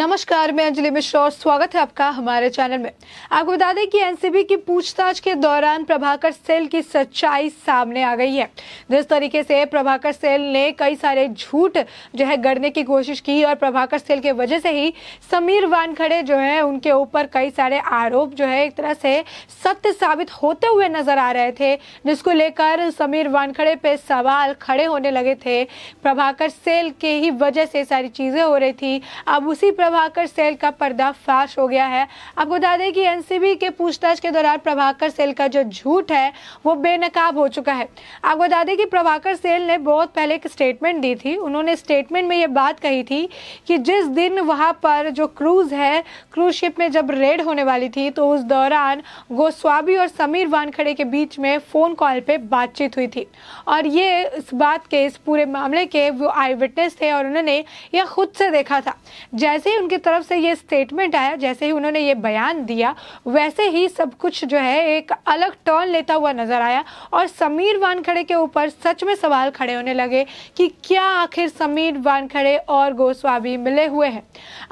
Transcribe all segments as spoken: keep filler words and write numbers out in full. नमस्कार, मैं अंजलि मिश्रा और स्वागत है आपका हमारे चैनल में। आपको बता दें कि एनसीबी की पूछताछ के दौरान प्रभाकर सैल की सच्चाई सामने आ गई है। जिस तरीके से प्रभाकर सैल ने कई सारे झूठ जो है गढ़ने की कोशिश की और प्रभाकर सैल के वजह से ही समीर वानखेड़े जो है उनके ऊपर कई सारे आरोप जो है एक तरह से सत्य साबित होते हुए नजर आ रहे थे, जिसको लेकर समीर वानखेड़े पे सवाल खड़े होने लगे थे। प्रभाकर सैल के ही वजह से सारी चीजें हो रही थी। अब उसी प्रभाकर सैल का पर्दाफाश हो गया है। आपको बता दें कि एनसीबी के पूछताछ के दौरान प्रभाकर सैल का जो झूठ है वो बेनकाब हो चुका है। आपको बता दें कि प्रभाकर सैल ने बहुत पहले एक स्टेटमेंट दी थी। उन्होंने स्टेटमेंट में ये बात कही थी कि जिस दिन वहाँ पर जो क्रूज है, क्रूज शिप में जब रेड होने वाली थी तो उस दौरान गोस्वामी और समीर वानखेड़े के बीच में फोन कॉल पे बातचीत हुई थी और ये इस बात के इस पूरे मामले के वो आई विटनेस थे और उन्होंने यह खुद से देखा था। जैसे उनकी तरफ से ये स्टेटमेंट आया, जैसे ही उन्होंने ये बयान दिया, वैसे ही सब कुछ जो है एक अलग टर्न लेता हुआ नजर आया और समीर वानखेड़े के ऊपर सच में सवाल खड़े होने लगे कि क्या आखिर समीर वानखेड़े और गोस्वामी मिले हुए हैं।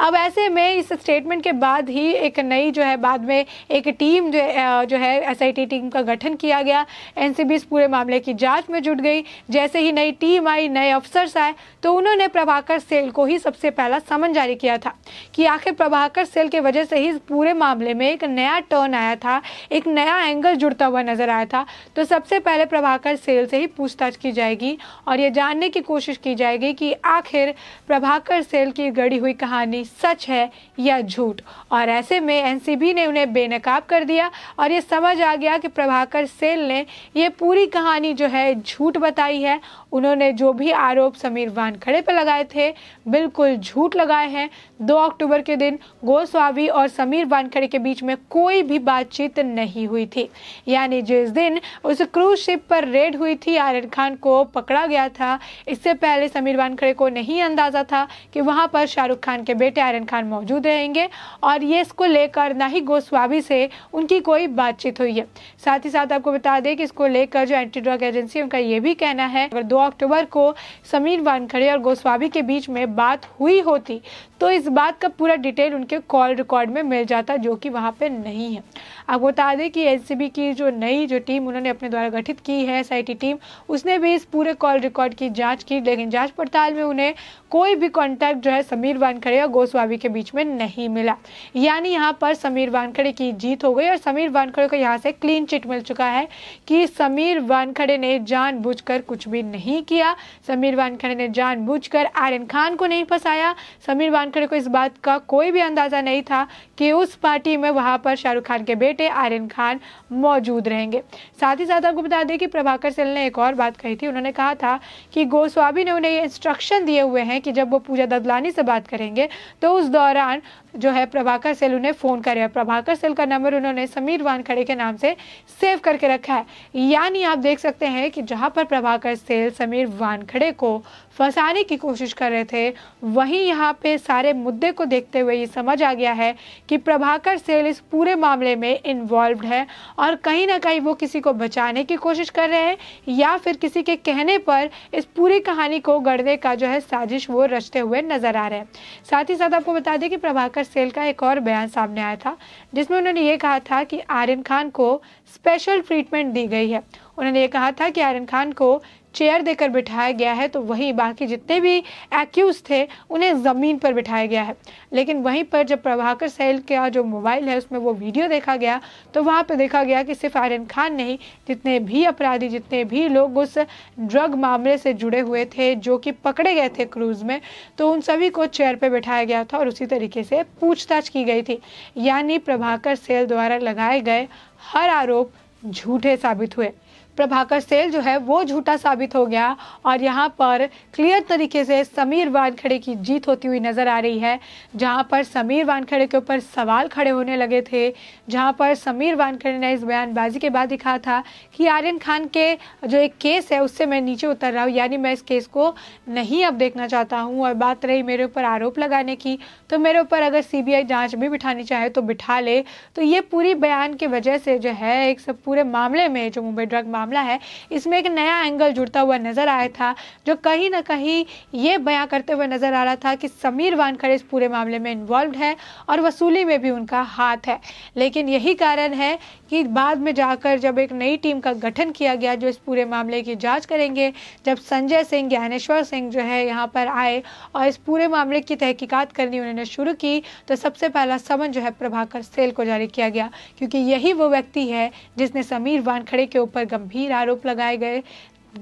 अब ऐसे में इस स्टेटमेंट के बाद ही एक नई जो है बाद में एक टीम जो है जो है एसआईटी टीम का गठन किया गया। एनसीबी इस पूरे मामले की जांच में जुट गई। जैसे ही नई टीम आई, नए अफसर्स आए, तो उन्होंने प्रभाकर सैल को ही सबसे पहला समन जारी किया था कि आखिर प्रभाकर सैल के वजह से ही इस पूरे मामले में एक नया टर्न आया था, एक नया एंगल जुड़ता हुआ नजर आया था। तो सबसे पहले प्रभाकर सैल से ही पूछताछ की जाएगी और ये जानने की कोशिश की जाएगी कि आखिर प्रभाकर सैल की गढ़ी हुई कहानी सच है या झूठ। और ऐसे में एनसीबी ने उन्हें बेनकाब कर दिया और ये समझ आ गया कि प्रभाकर सैल ने ये पूरी कहानी जो है झूठ बताई है। उन्होंने जो भी आरोप समीर वानखेड़े पर लगाए थे बिल्कुल झूठ लगाए हैं। दो अक्टूबर के दिन गोस्वामी और समीर वानखेड़े के बीच में कोई भी बातचीत नहीं हुई थी। यानी जिस दिन उस क्रूज शिप पर रेड हुई थी, आर्यन खान को पकड़ा गया था, इससे पहले समीर वानखेड़े को नहीं अंदाजा था कि वहाँ पर शाहरुख खान के बेटे आर्यन खान मौजूद रहेंगे और ये इसको लेकर ना ही गोस्वामी से उनकी कोई बातचीत हुई है। साथ ही साथ आपको बता दें कि इसको लेकर जो एंटी ड्रग एजेंसी, उनका ये भी कहना है अगर दो अक्टूबर को समीर वानखेड़े और गोस्वामी के बीच में बात हुई होती तो इस बात का पूरा डिटेल उनके कॉल रिकॉर्ड में मिल जाता, जो कि वहाँ पे नहीं है। आपको बता दें कि एनसीबी की जो नई जो टीम उन्होंने अपने द्वारा गठित की है, एसआईटी टीम, उसने भी इस पूरे कॉल रिकॉर्ड की जांच की, लेकिन जांच पड़ताल में उन्हें कोई भी कॉन्टैक्ट जो है समीर वानखेड़े और गोस्वामी के बीच में नहीं मिला। यानी यहाँ पर समीर वानखेड़े की जीत हो गई और समीर वानखेड़े को यहाँ से क्लीन चिट मिल चुका है कि समीर वानखेड़े ने जानबूझकर कुछ भी नहीं किया। समीर वानखेड़े ने जानबूझकर आर्यन खान को नहीं फंसाया। समीर वानखेड़े को इस बात का कोई भी अंदाजा नहीं था कि उस पार्टी में वहाँ पर शाहरुख खान के बेटे आर्यन खान मौजूद रहेंगे। साथ ही साथ आपको बता दें कि प्रभाकर सैल ने एक और बात कही थी। उन्होंने कहा था कि गोस्वामी ने उन्हें इंस्ट्रक्शन दिए हुए हैं कि जब वो पूजा ददलानी से बात करेंगे तो उस दौरान जो है प्रभाकर सैल उन्हें फ़ोन करे। प्रभाकर सैल का नंबर उन्होंने समीर वानखेड़े के नाम से सेव करके रखा है। यानी आप देख सकते हैं कि जहाँ पर प्रभाकर सैल समीर वानखेड़े को फंसाने की कोशिश कर रहे थे, वहीं यहाँ पे सारे मुद्दे को देखते हुए ये समझ आ गया है कि प्रभाकर सैल इस पूरे मामले में इन्वॉल्व्ड है और कहीं ना कहीं वो किसी को बचाने की कोशिश कर रहे हैं या फिर किसी के कहने पर इस पूरी कहानी को गढ़ने का जो है साजिश वो रचते हुए नजर आ रहे हैं। साथ ही साथ आपको बता दें कि प्रभाकर सैल का एक और बयान सामने आया था जिसमें उन्होंने ये कहा था कि आर्यन खान को स्पेशल ट्रीटमेंट दी गई है। उन्होंने ये कहा था कि आर्यन खान को चेयर देकर बिठाया गया है, तो वहीं बाकी जितने भी एक्यूज थे उन्हें ज़मीन पर बिठाया गया है। लेकिन वहीं पर जब प्रभाकर सैल का जो मोबाइल है उसमें वो वीडियो देखा गया तो वहाँ पे देखा गया कि सिर्फ आर्यन खान नहीं, जितने भी अपराधी, जितने भी लोग उस ड्रग मामले से जुड़े हुए थे जो कि पकड़े गए थे क्रूज़ में, तो उन सभी को चेयर पर बिठाया गया था और उसी तरीके से पूछताछ की गई थी। यानी प्रभाकर सैल द्वारा लगाए गए हर आरोप झूठे साबित हुए। प्रभाकर सैल जो है वो झूठा साबित हो गया और यहाँ पर क्लियर तरीके से समीर वानखेड़े की जीत होती हुई नज़र आ रही है। जहाँ पर समीर वानखेड़े के ऊपर सवाल खड़े होने लगे थे, जहाँ पर समीर वानखेड़े ने इस बयानबाजी के बाद दिखा था कि आर्यन खान के जो एक केस है उससे मैं नीचे उतर रहा हूँ, यानी मैं इस केस को नहीं अब देखना चाहता हूँ। और बात रही मेरे ऊपर आरोप लगाने की, तो मेरे ऊपर अगर सीबीआई जाँच भी बिठानी चाहे तो बिठा ले। तो ये पूरी बयान की वजह से जो है एक सब पूरे मामले में जो मुंबई ड्रग मामले मामला है इसमें एक नया एंगल जुड़ता हुआ नजर आया था, जो कहीं ना कहीं ये बयां करते हुए नजर आ रहा था कि समीर वानखेड़े इस पूरे मामले में इन्वॉल्व है और वसूली में भी उनका हाथ है। लेकिन यही कारण है कि बाद में जाकर जब एक नई टीम का गठन किया गया जो इस पूरे मामले की जांच करेंगे, जब संजय सिंह, ज्ञानेश्वर सिंह जो है यहाँ पर आए और इस पूरे मामले की तहकीकात करनी उन्होंने शुरू की, तो सबसे पहला समन जो है प्रभाकर सैल को जारी किया गया, क्योंकि यही वो व्यक्ति है जिसने समीर वानखेड़े के ऊपर गंभीर आरोप लगाए गए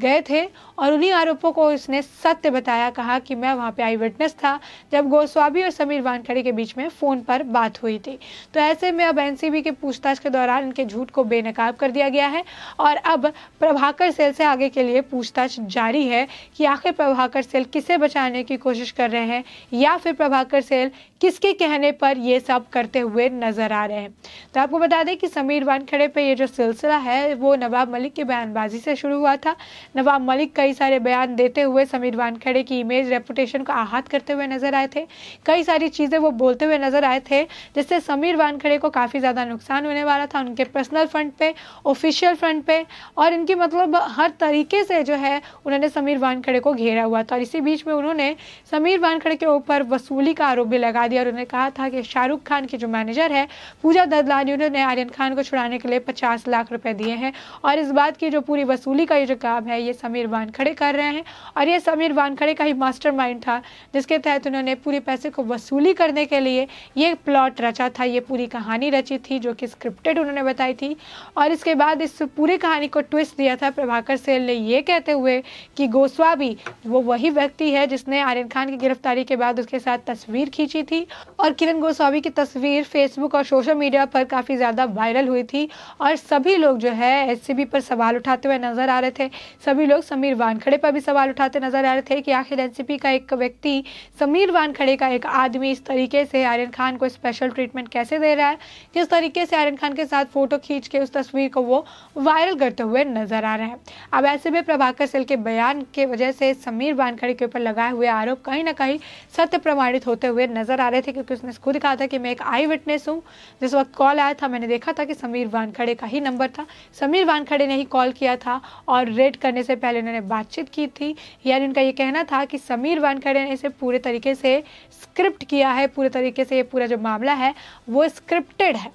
गए थे और उन्हीं आरोपों को इसने सत्य बताया, कहा कि मैं वहां पे आई विटनेस था जब गोस्वामी और समीर वानखेड़े के बीच में फ़ोन पर बात हुई थी। तो ऐसे में अब एनसीबी के पूछताछ के दौरान इनके झूठ को बेनकाब कर दिया गया है और अब प्रभाकर सैल से आगे के लिए पूछताछ जारी है कि आखिर प्रभाकर सैल किसे बचाने की कोशिश कर रहे हैं या फिर प्रभाकर सैल किसके कहने पर ये सब करते हुए नजर आ रहे हैं। तो आपको बता दें कि समीर वानखेड़े पर यह जो सिलसिला है वो नवाब मलिक की बयानबाजी से शुरू हुआ था। नवाब मलिक कई सारे बयान देते हुए समीर वानखेड़े की इमेज, रेपुटेशन को आहत करते हुए नजर आए थे, कई सारी चीज़ें वो बोलते हुए नजर आए थे जिससे समीर वानखेड़े को काफ़ी ज़्यादा नुकसान होने वाला था, उनके पर्सनल फ्रंट पे, ऑफिशियल फ्रंट पे, और इनकी मतलब हर तरीके से जो है उन्होंने समीर वानखेड़े को घेरा हुआ था। और इसी बीच में उन्होंने समीर वानखेड़े के ऊपर वसूली का आरोप भी लगा दिया और उन्होंने कहा था कि शाहरुख खान की जो मैनेजर है पूजा ददलानी, उन्होंने आर्यन खान को छुड़ाने के लिए पचास लाख रुपये दिए हैं और इस बात की जो पूरी वसूली का ये जो काम है ये समीर वानखेड़े कर रहे हैं और ये समीर वानखेड़े का ही मास्टरमाइंड था, जिसके तहत उन्होंने पूरे पैसे को वसूली करने के लिए ये प्लॉट रचा था, ये पूरी कहानी रची थी जो कि स्क्रिप्टेड उन्होंने बताई थी। और इसके बाद इस पूरी कहानी को ट्विस्ट दिया था प्रभाकर सैल ने ये कहते हुए कि गोस्वामी वो वही व्यक्ति है जिसने आर्यन खान की गिरफ्तारी के बाद उसके साथ तस्वीर खींची थी और किरण गोस्वामी की तस्वीर फेसबुक और सोशल मीडिया पर काफ़ी ज़्यादा वायरल हुई थी और सभी लोग जो है एनसीबी पर सवाल उठाते हुए नजर आ रहे थे। सभी लोग समीर वानखेड़े पर भी सवाल उठाते नजर आ रहे थे कि आखिर एनसीबी का एक व्यक्ति, समीर वानखेड़े का एक आदमी इस तरीके से आर्यन खान को स्पेशल ट्रीटमेंट कैसे दे रहा है, किस तरीके से आर्यन खान के साथ फोटो खींच के उस तस्वीर को वो वायरल करते हुए नजर आ रहे हैं। अब ऐसे में प्रभाकर सैल के बयान के वजह से समीर वानखेड़े के ऊपर लगाए हुए आरोप कहीं ना कहीं सत्य प्रमाणित होते हुए नजर आ रहे थे, क्योंकि उसने खुद कहा था कि मैं एक आई विटनेस हूँ, जिस वक्त कॉल आया था मैंने देखा था कि समीर वानखेड़े का ही नंबर था, समीर वानखेड़े ने ही कॉल किया था और रेड करने से पहले उन्होंने बातचीत की थी, यानी उनका ये कहना था कि समीर वानखेड़े ने इसे पूरे तरीके से स्क्रिप्ट किया है, पूरे तरीके से ये पूरा जो मामला है वो स्क्रिप्टेड है।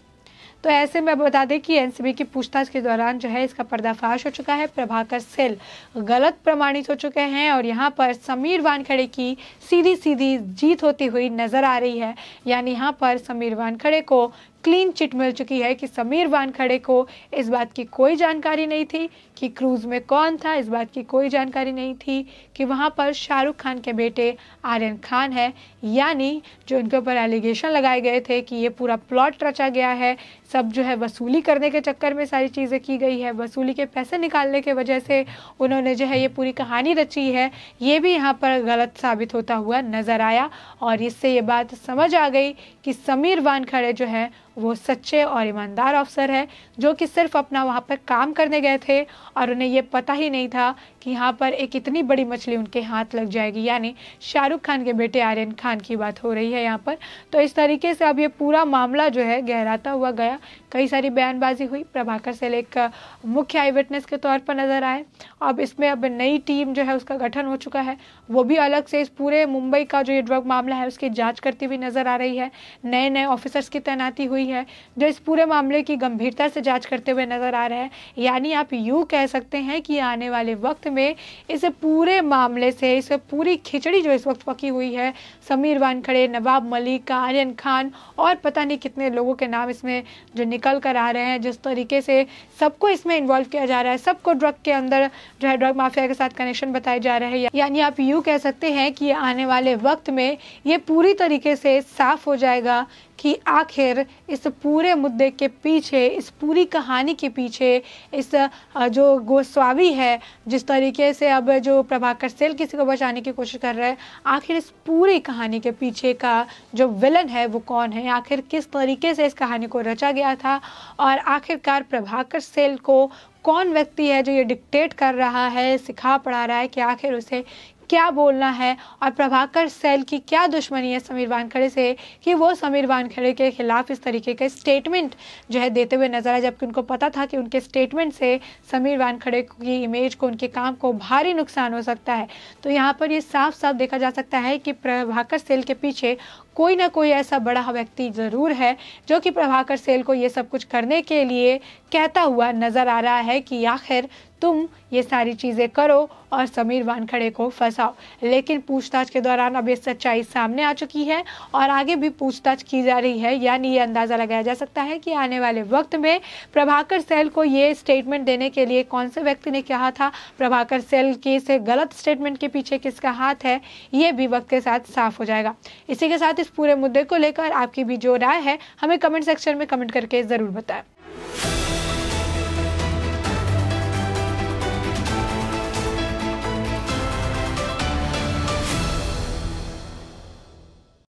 तो ऐसे में बता दें कि एनसीबी की पूछताछ के दौरान जो है इसका पर्दाफाश हो चुका है, प्रभाकर सैल गलत प्रमाणित हो चुके हैं और यहाँ पर समीर वानखेड़े की सीधी सीधी जीत होती हुई नजर आ रही है, यानी यहाँ पर समीर वानखेड़े को क्लीन चिट मिल चुकी है कि समीर वानखेड़े को इस बात की कोई जानकारी नहीं थी कि क्रूज में कौन था, इस बात की कोई जानकारी नहीं थी कि वहाँ पर शाहरुख खान के बेटे आर्यन खान है, यानी जो उनके ऊपर एलिगेशन लगाए गए थे कि ये पूरा प्लॉट रचा गया है, सब जो है वसूली करने के चक्कर में सारी चीज़ें की गई है, वसूली के पैसे निकालने के वजह से उन्होंने जो है ये पूरी कहानी रची है, ये भी यहाँ पर गलत साबित होता हुआ नज़र आया। और इससे ये बात समझ आ गई कि समीर वानखेड़े जो है वो सच्चे और ईमानदार अफसर है, जो कि सिर्फ अपना वहाँ पर काम करने गए थे और उन्हें ये पता ही नहीं था कि यहाँ पर एक इतनी बड़ी मछली उनके हाथ लग जाएगी, यानी शाहरुख खान के बेटे आर्यन खान की बात हो रही है यहाँ पर। तो इस तरीके से अब ये पूरा मामला जो है गहराता हुआ गया, कई सारी बयानबाजी हुई, प्रभाकर सैल एक मुख्य आई विटनेस के तौर पर नजर आए। अब इसमें अब नई टीम जो है उसका गठन हो चुका है, वो भी अलग से इस पूरे मुंबई का जो ये ड्रग मामला है उसकी जाँच करती हुई नजर आ रही है, नए नए ऑफिसर्स की तैनाती हुई है जो इस पूरे मामले की गंभीरता से जांच करते हुए नजर आ रहे हैं। यानी आप यूं कह सकते हैं कि आने वाले वक्त में इस पूरे मामले से, इस पूरी खिचड़ी जो इस वक्त पकी हुई है, समीर वानखेड़े, नवाब मलिक, आर्यन खान और पता नहीं कितने लोगों के नाम इसमें जो निकल कर आ रहे हैं, जिस तरीके से सबको इसमें इन्वॉल्व किया जा रहा है, सबको ड्रग के अंदर जो है ड्रग माफिया के साथ कनेक्शन बताए जा रहे हैं, यानी आप यूं कह सकते हैं कि आने वाले वक्त में ये पूरी तरीके से साफ हो जाएगा कि आखिर इस पूरे मुद्दे के पीछे, इस पूरी कहानी के पीछे, इस जो गोस्वामी है जिस तरीके से अब जो प्रभाकर सैल किसी को बचाने की कोशिश कर रहा है, आखिर इस पूरी कहानी के पीछे का जो विलन है वो कौन है, आखिर किस तरीके से इस कहानी को रचा गया था और आखिरकार प्रभाकर सैल को कौन व्यक्ति है जो ये डिक्टेट कर रहा है, सिखा पढ़ा रहा है कि आखिर उसे क्या बोलना है और प्रभाकर सैल की क्या दुश्मनी है समीर वानखेड़े से कि वो समीर वानखेड़े के खिलाफ इस तरीके के स्टेटमेंट जो है देते हुए नजर आए, जबकि उनको पता था कि उनके स्टेटमेंट से समीर वानखेड़े की इमेज को, उनके काम को भारी नुकसान हो सकता है। तो यहाँ पर ये साफ साफ देखा जा सकता है कि प्रभाकर सैल के पीछे कोई ना कोई ऐसा बड़ा व्यक्ति ज़रूर है जो कि प्रभाकर सैल को ये सब कुछ करने के लिए कहता हुआ नज़र आ रहा है कि आखिर तुम ये सारी चीज़ें करो और समीर वानखेड़े को फंसाओ। लेकिन पूछताछ के दौरान अब ये सच्चाई सामने आ चुकी है और आगे भी पूछताछ की जा रही है, यानी ये अंदाज़ा लगाया जा सकता है कि आने वाले वक्त में प्रभाकर सैल को ये स्टेटमेंट देने के लिए कौन से व्यक्ति ने कहा था, प्रभाकर सैल के इस गलत स्टेटमेंट के पीछे किसका हाथ है, ये भी वक्त के साथ साफ हो जाएगा। इसी के साथ इस पूरे मुद्दे को लेकर आपकी भी जो राय है हमें कमेंट सेक्शन में कमेंट करके ज़रूर बताएं।